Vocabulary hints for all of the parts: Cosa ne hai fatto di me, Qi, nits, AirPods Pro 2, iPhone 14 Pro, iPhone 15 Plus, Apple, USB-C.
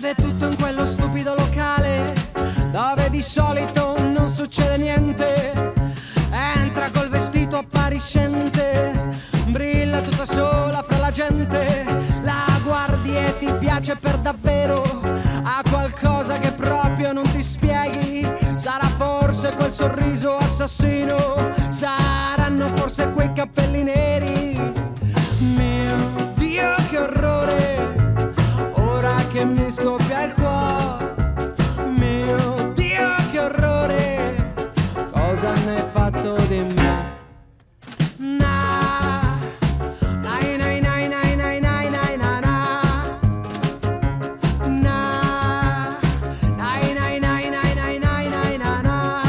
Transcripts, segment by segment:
Succede tutto in quello stupido locale dove di solito non succede niente. Entra col vestito appariscente, brilla tutta sola fra la gente. La guardi e ti piace per davvero, ha qualcosa che proprio non ti spieghi. Sarà forse quel sorriso assassino, saranno forse quei capelli neri. Mio Dio, che orrore, che mi scoppia il cuore. Mio Dio, che orrore, cosa ne hai fatto di me? Na, nai nai nai nai nai nai nai na na. Na, nai nai nai nai nai nai nai na na.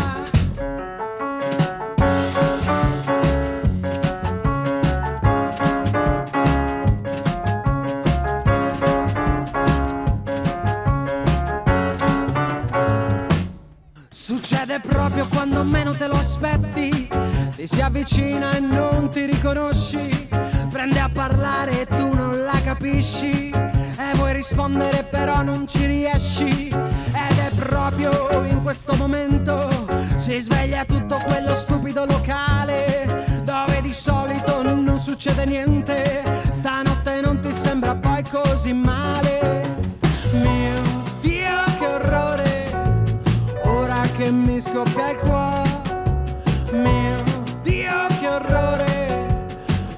Succede proprio quando meno te lo aspetti, ti si avvicina e non ti riconosci, prende a parlare e tu non la capisci, e vuoi rispondere però non ci riesci, ed è proprio in questo momento si sveglia tutto quello stupido locale, dove di solito non succede niente, stanotte non ti sembra poi così male. Mio Dio, che orrore, che mi scoppia il cuore. Mio Dio, che orrore,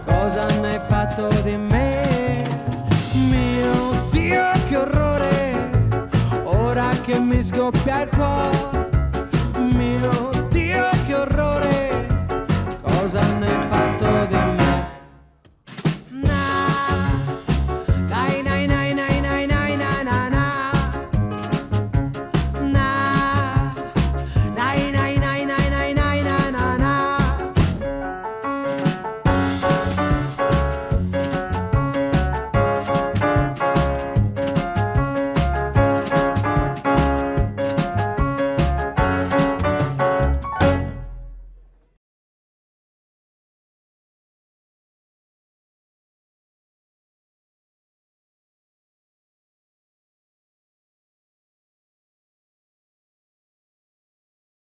cosa ne hai fatto di me? Mio Dio, che orrore, ora che mi scoppia il cuore.